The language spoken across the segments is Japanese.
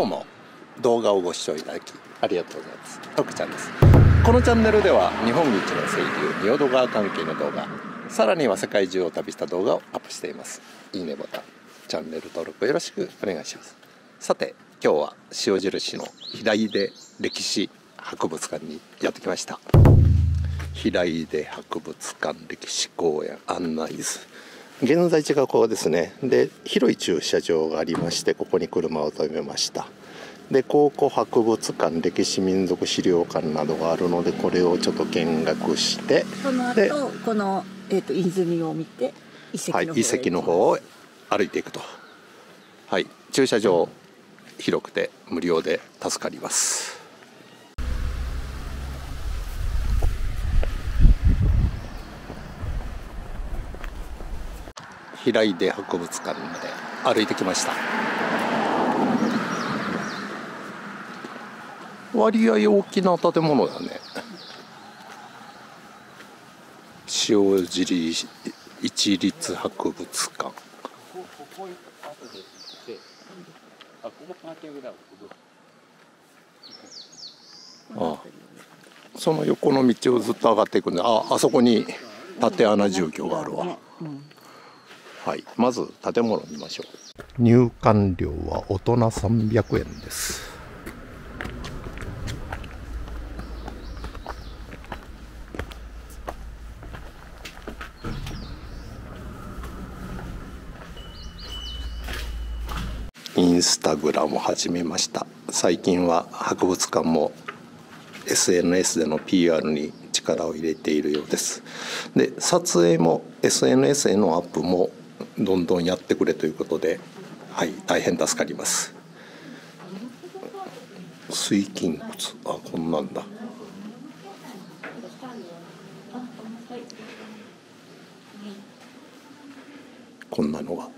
方も動画をご視聴いただきありがとうございます。徳ちゃんです。このチャンネルでは日本一の清流仁淀川関係の動画、さらには世界中を旅した動画をアップしています。いいねボタン、チャンネル登録よろしくお願いします。さて今日は塩印の平出歴史博物館にやってきました。平出博物館歴史公園案内図、現在地がここですね。で広い駐車場がありまして、ここに車を止めました。で考古博物館、歴史民族資料館などがあるので、これをちょっと見学して、その後この、泉を見て遺跡の方を歩いていくと。はい、駐車場広くて無料で助かります。平出博物館まで歩いてきました。割合大きな建物だね。塩尻市立博物館、あ、その横の道をずっと上がっていくんで、あそこに竪穴住居があるわ。はい、まず建物見ましょう。入館料は大人300円です。インスタグラムを始めました。最近は博物館も SNS での PR に力を入れているようです。で撮影も SNS へのアップもどんどんやってくれということで、はい、大変助かります。水琴窟、あ、こんなんだ。こんなのが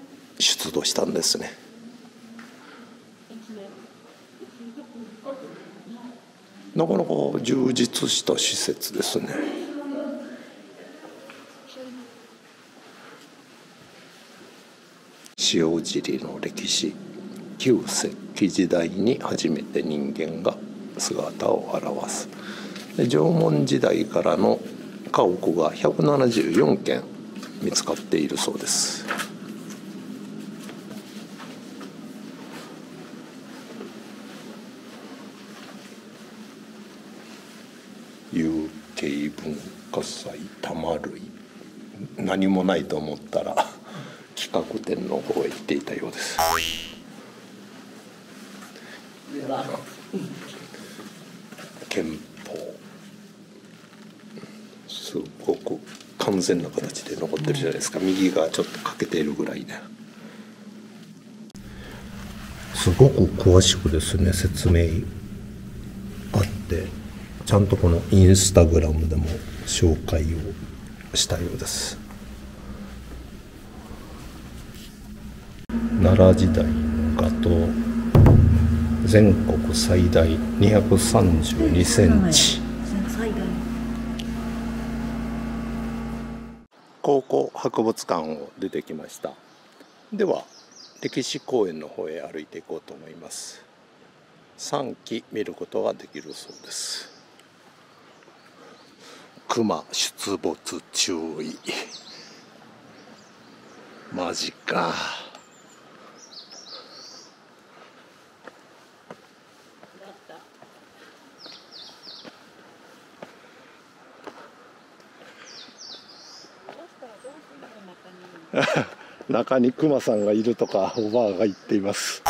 出土したんですね。なかなか充実した施設ですね。塩尻の歴史、旧石器時代に初めて人間が姿を現す。で縄文時代からの家屋が174軒見つかっているそうです。有形文化祭玉類、何もないと思ったら企画展の方へ行っていたようです。憲法、すごく完全な形で残ってるじゃないですか。右がちょっと欠けているぐらいで、すごく詳しくですね説明あって、ちゃんとこのインスタグラムでも紹介をしたようです。奈良時代の画塔、全国最大232センチ。考古博物館を出てきました。では歴史公園の方へ歩いていこうと思います。3基見ることができるそうです。熊出没注意、マジか。中に熊さんがいるとかおばあが言っています。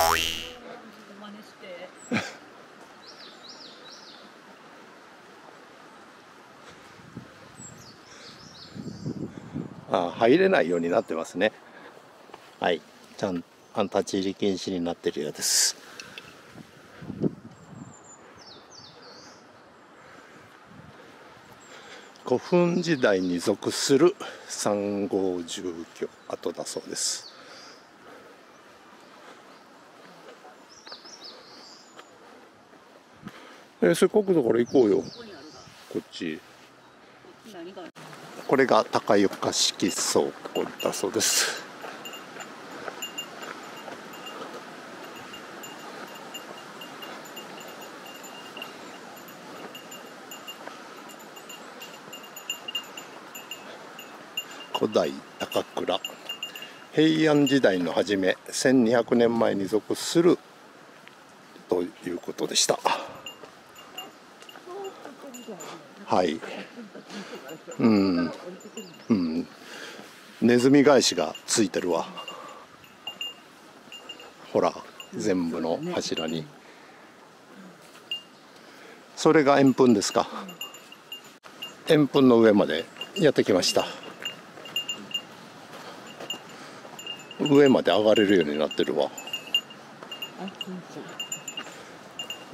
あ、入れないようになってますね。はい、ちゃん立ち入り禁止になってるようです。古墳時代に属する3号住居跡だそうです。せっかくだから行こうよ。こっち、これが高床式倉庫だそうです。古代高倉、平安時代の初め1200年前に属するということでした。はい、うんうん、ネズミ返しがついてるわ。ほら、全部の柱に。それが円墳ですか。円墳の上までやってきました。上まで上がれるようになってるわ。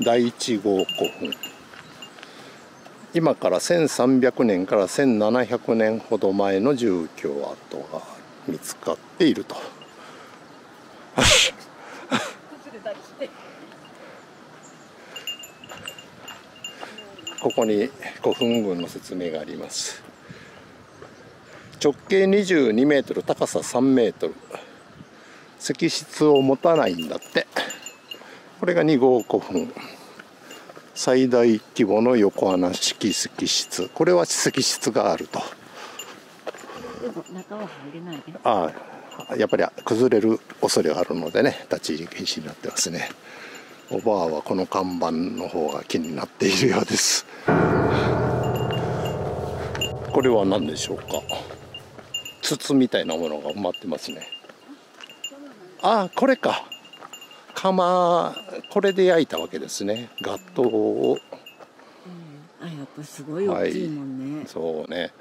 第1号古墳。今から1300年から1700年ほど前の住居跡が見つかっていると。ここに古墳群の説明があります。直径22メートル、高さ3メートル、石室を持たないんだって。これが2号古墳、最大規模の横穴式石室。これは石室があると。でも中は入れないね。ああ、やっぱり崩れる恐れがあるのでね、立ち入り禁止になってますね。おばあはこの看板の方が気になっているようです。これは何でしょうか。筒みたいなものが埋まってますね。あ、これか。釜、これで焼いたわけですね。ガトーを、あ、やっぱすごい大きいもんね。はい、そうね。